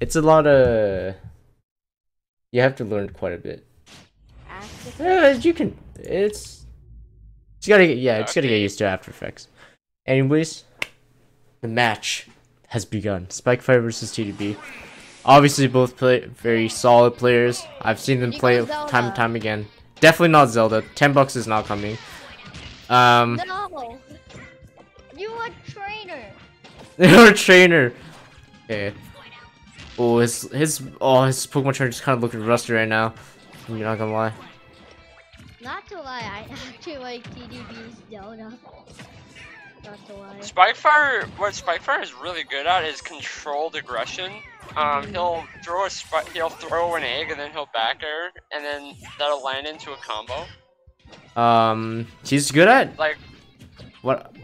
It's a lot of... You have to learn quite a bit. You can... It's gotta get... Yeah, it's gotta get used to After Effects. Anyways, the match has begun. Spikefire versus TDB. Obviously, both play very solid players. I've seen them play time and time again. Definitely not Zelda. $10 is not coming. No! You're a trainer! You're a trainer! Okay. Oh, his Pokemon trainer just kind of looking rusty right now. You're not gonna lie. Not to lie, I actually like TDB's Zelda. Not to lie. Spikefire, what Spikefire is really good at is controlled aggression. He'll throw an egg and then he'll back air, and then that'll land into a combo. He's good at like what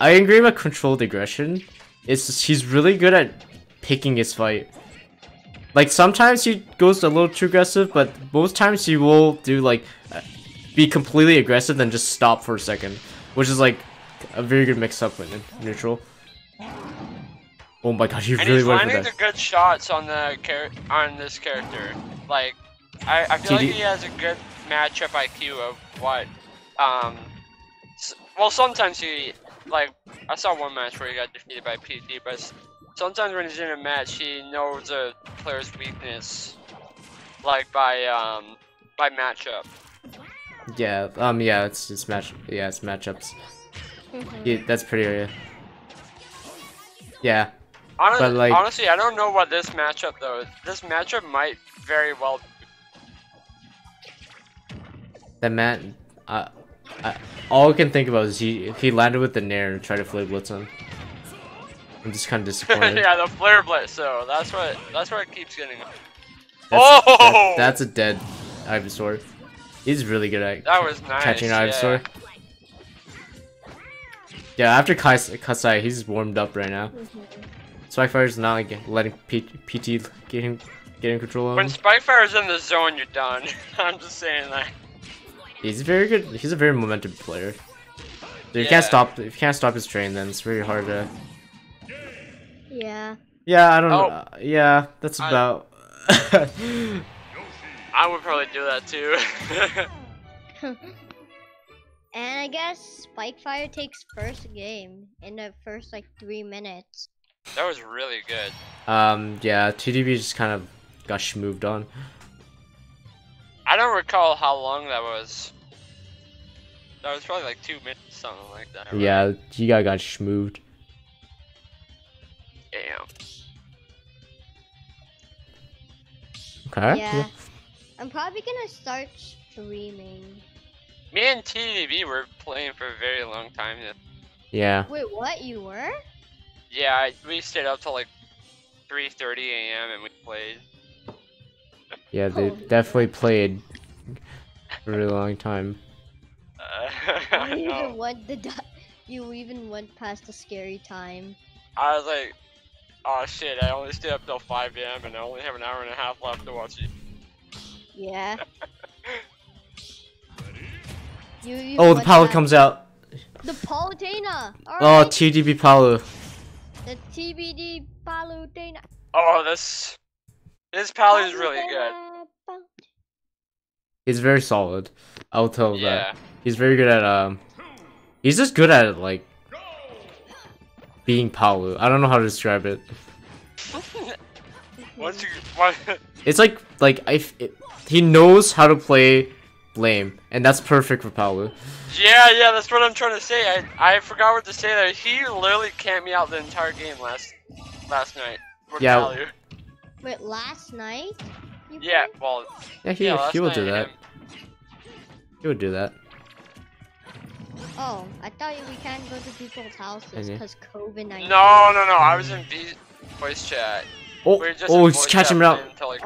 I agree with controlled aggression. It's just, he's really good at picking his fight. Like sometimes he goes a little too aggressive, but most times he will do like be completely aggressive then just stop for a second, which is like a very good mix up with neutral. Oh my god, you really went for that. And he's landing the good shots on the this character. Like I feel like he has a good matchup IQ of what well sometimes he like I saw one match where he got defeated by PT, but sometimes when he's in a match, he knows a player's weakness, like by matchup. Yeah, it's matchups. Yeah, that's pretty area. Yeah. Honestly, I don't know what this matchup though. This matchup might very well. All I can think about is he landed with the Nair and tried to flip blitz him. I'm just kind of disappointed. Yeah, the flare blitz. So that's what it keeps getting. That's a dead Ivysaur. He's really good at catching an Ivysaur. Yeah, after Kasai, he's warmed up right now. Spikefire's not like, letting PT get in control of him. When Spikefire's in the zone, you're done. I'm just saying that. He's very good. He's a very momentum player. So you can't stop. If you can't stop his train, then it's very hard to. Yeah. Yeah, I don't know. Yeah, that's about. I would probably do that too. And I guess Spikefire takes first game in the first like 3 minutes. That was really good. Yeah, TDB just kind of got schmooved on. I don't recall how long that was. That was probably like 2 minutes, something like that. Right? Yeah, you guy got schmooved. Damn. Okay. Yeah. I'm probably gonna start streaming. Me and TDB were playing for a very long time now. Yeah. Wait, what? You were? Yeah, we stayed up till like 3:30 a.m. and we played. Yeah, they definitely played for a really long time. You even went past the scary time. I was like, oh shit, I only stay up till 5 a.m. and I only have an hour and a half left to watch it. Yeah. Oh, the Palu comes out. The Palutena! Right. Oh, TDB Palu. The TBD Palutena. Oh, this Palu is really good. He's very solid. I'll tell that. He's very good at, he's just good at it, like, being Palu. I don't know how to describe it. It's like he knows how to play lame, and that's perfect for Palu. Yeah, that's what I'm trying to say. I forgot what to say there. He literally camped me out the entire game last night. Yeah. Palu. Wait, last night? Yeah. Well. Yeah, he will do that. He would do that. Oh, I thought we can't go to people's houses because COVID-19. No. I was in voice chat. Oh, he's catching me out. Like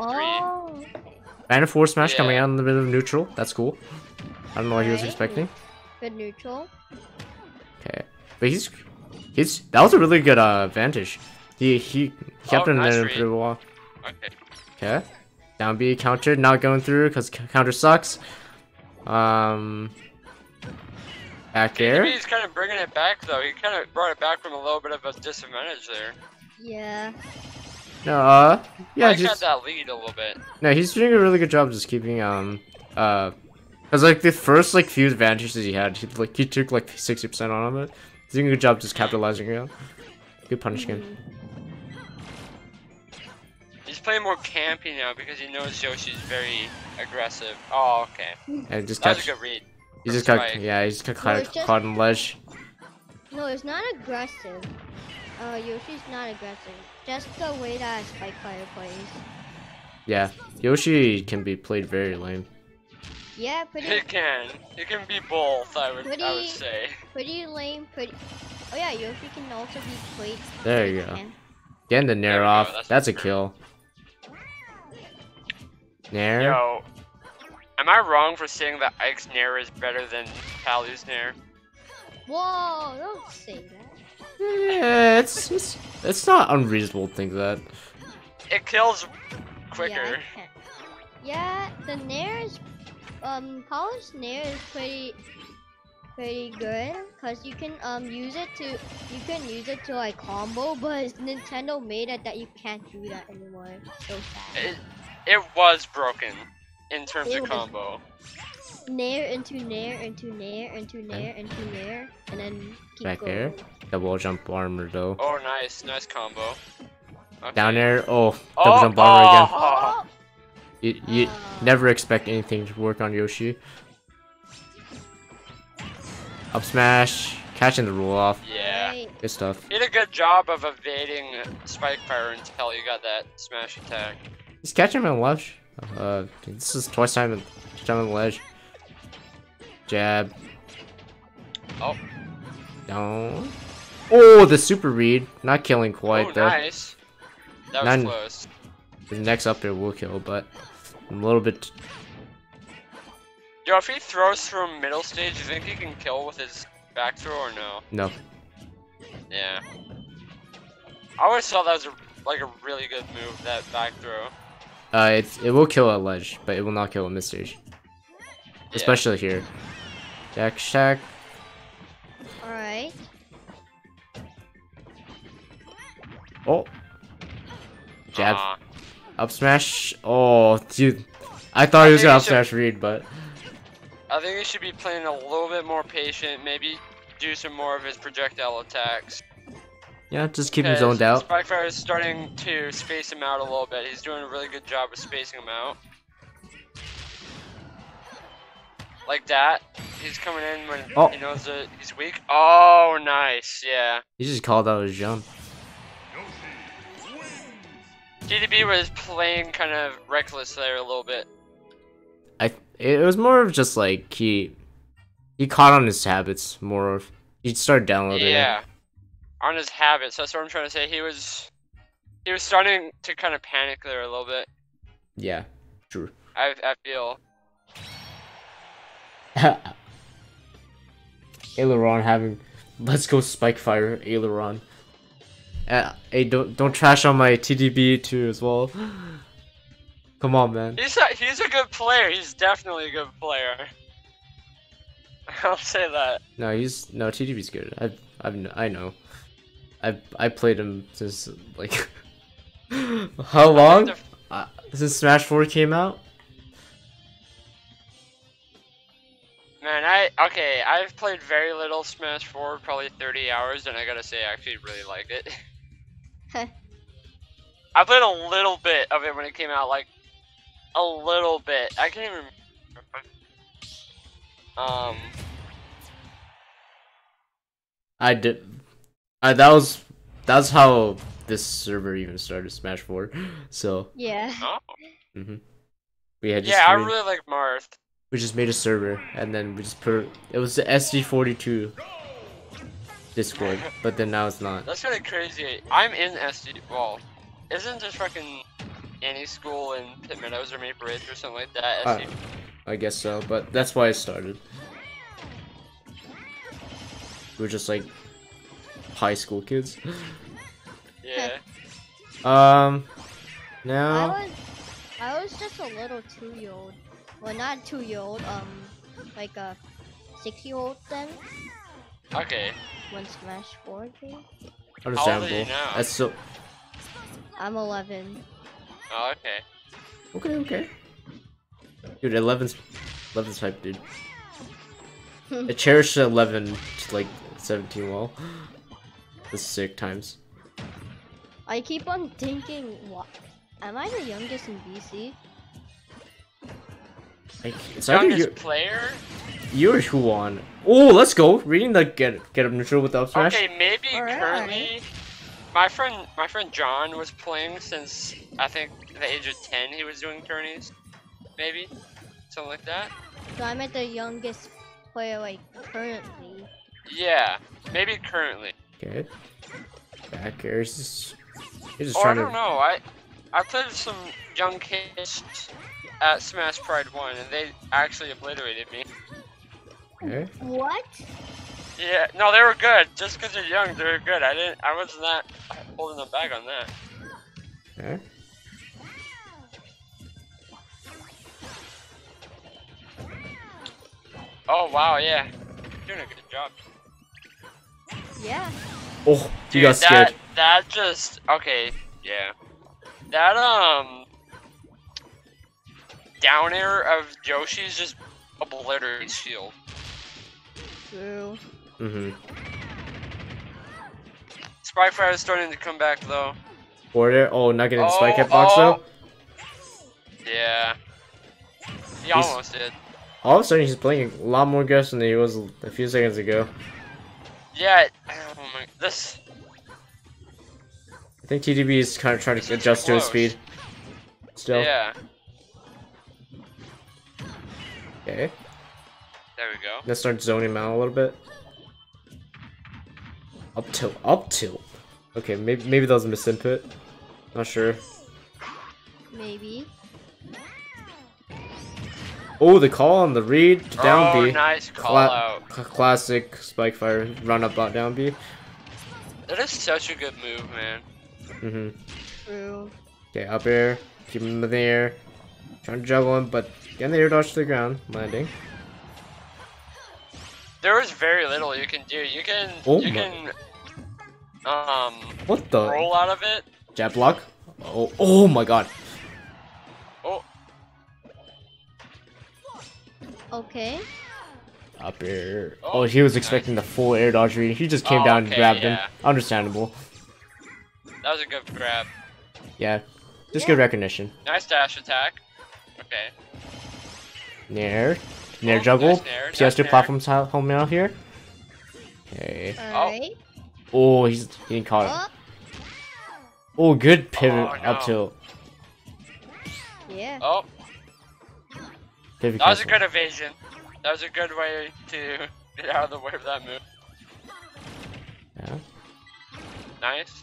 Banner 4 Smash coming out in the middle of neutral. That's cool. I don't know what he was expecting. Good neutral. Okay, but that was a really good advantage. He kept him there for a while. Okay. Down B counter, not going through because counter sucks. Back air. He's kind of bringing it back though. He kind of brought it back from a little bit of a disadvantage there. Yeah. No, yeah, just got that lead a little bit. No, he's doing a really good job just keeping, because like the first like few advantages he had, he took like 60% on him. He's doing a good job just capitalizing it. Good punishment. He's playing more campy now because he knows Yoshi's very aggressive. Oh, okay. And just catch. That was a good read. He just got, yeah, he just got caught in ledge. No, it's not aggressive. Yoshi's not aggressive. Just the way that Spikefire plays. Yeah, Yoshi can be played very lame. Yeah, pretty. It can. It can be both. I would say. Pretty lame. Pretty. Oh yeah, Yoshi can also be played. There you go. Getting the Nair off. That's a kill. Nair. Yo, am I wrong for saying that Ike's Nair is better than Palu's Nair? Whoa! Don't say that. Yeah, it's not unreasonable to think that. It kills quicker. Yeah, the Nair is Palu's Nair is pretty good because you can use it to like combo, but Nintendo made it that you can't do that anymore. So sad. It was broken in terms of combo. Nair into Nair into Nair into Nair into Nair, and then keep back going. Air, double jump armor though. Oh, nice combo. Okay. Down air, double jump armor again. You never expect anything to work on Yoshi. Up smash, catching the roll off. Yeah, good stuff. He did a good job of evading Spikefire until you got that smash attack. He's catching him on ledge. This is twice time on the ledge. Jab. Oh. No. Oh, the super read. Not killing quite though. Nice. That was close. The next up there will kill, but I'm a little bit. Yo, if he throws through middle stage, you think he can kill with his back throw or no? No. Yeah. I always thought that was like a really good move, that back throw. It will kill a ledge, but it will not kill a mid stage. Especially here. Jack shack. Alright. Oh. Jab. Up smash. Oh, dude. I thought he was gonna up smash read, but. I think he should be playing a little bit more patient. Maybe do some more of his projectile attacks. Yeah, just keep him zoned out. Spikefire is starting to space him out a little bit. He's doing a really good job of spacing him out. Like that. He's coming in when he knows that he's weak. Oh, nice. Yeah. He just called out his jump. TDB was playing kind of reckless there a little bit. It was more of just like he caught on his habits more of. He started downloading. Yeah. On his habits. That's what I'm trying to say. He was starting to kind of panic there a little bit. Yeah. True. I feel. Aileron having, let's go Spikefire Aileron. Hey, don't trash on my TDB too as well. Come on, man. He's a good player. He's definitely a good player. I'll say that. No, TDB's good. I know. I played him since like how long? Since Smash 4 came out. Man, I've played very little Smash 4, probably 30 hours, and I gotta say, I actually really like it. I played a little bit of it when it came out, like, a little bit. I can't even remember. That's how this server even started, Smash 4, so. Yeah. Mm-hmm. I really like Marth. We just made a server, and then we just put it was the SD42 Discord, but then now it's not. That's kind of crazy. I'm in SD. Well, isn't there fucking any school in Pitt Meadows or Maple Ridge or something like that? SD? I guess so, but that's why I started. We're just like high school kids. Yeah. Now. I was just a little 2-year-old. Well, not 2-year-old, like a 6-year-old then. Okay. When Smash 4 came. Understandable. That's so I'm 11. Oh, okay. Okay, okay. Dude, 11's hype, dude. I cherish 11 to like 17 wall. This is sick times. I keep on thinking, what? Am I the youngest in BC? It's youngest you player? You're who on? Oh, let's go. Reading the get up neutral with the up smash. Okay, maybe right. Currently, my friend John was playing since I think the age of 10. He was doing tourneys, maybe something like that. So I'm at the youngest player like currently. Yeah, maybe currently. Okay. Back here. He's just trying to. I don't know. I played with some young kids at Smash Pride 1, and they actually obliterated me. Okay. What? Yeah, no, they were good. Just because you're young, they were good. I wasn't that holding them back on that. Okay. Oh wow, yeah, you're doing a good job. Yeah. Oh, dude, you got scared. That just okay. Yeah. That down air of Yoshi's just obliterates shield. True. Mhm. Spikefire is starting to come back though. Border? Oh, not getting spike hitbox though. Yeah. He almost did. All of a sudden, he's playing a lot more aggressive than he was a few seconds ago. Yeah. Oh my. This. I think TDB is kind of trying to adjust to his speed. Still. Yeah. Okay. There we go. Let's start zoning him out a little bit. Up tilt, up tilt. Okay, maybe that was a misinput. Not sure. Maybe. Oh, the call on the read to down B. Oh, nice call out. Classic Spikefire run up bot down B. That is such a good move, man. Mhm. True. Okay, up air. Keep him in the air. Trying to juggle him, but getting the air dodge to the ground landing. There is very little you can do. You can what the roll out of it. Jab block. Oh my god. Oh. Okay. Up air. Oh, he was expecting the full air dodge read. He just came down and grabbed him. Understandable. That was a good grab. Yeah. Just good recognition. Nice dash attack. Okay. Nair juggle. Nice nair, PS2 nice platforms home out here. Okay. Right. Oh, he's getting caught. Oh, good pivot up tilt. Yeah. Oh. Pivot that was a good evasion. That was a good way to get out of the way of that move. Yeah. Nice.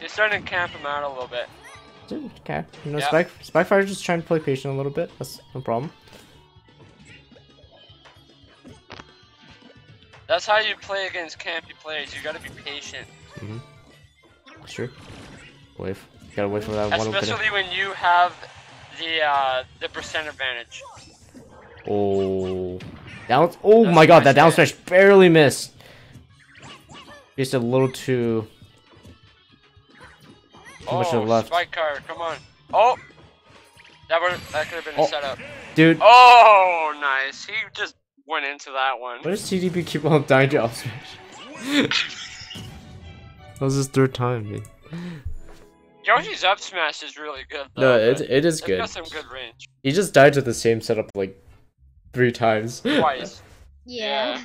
He's starting to camp him out a little bit. Dude, okay. You know, yep. Spikefire's just trying to play patient a little bit. That's no problem. That's how you play against campy players. You gotta be patient. Mhm. Sure. Wave. You gotta wait for that one. Especially when you have the percent advantage. Oh. Down. Oh my god, that down smash barely missed. Just a little too. Oh, spike car, come on. Oh! That could have been a setup. Dude. Oh, nice. He just went into that one. Why does TDB keep on dying to up smash? That was his third time, man. Yoshi's up smash is really good, though. No, it is good. Got some good range. He just died to the same setup like 3 times. Twice. Yeah.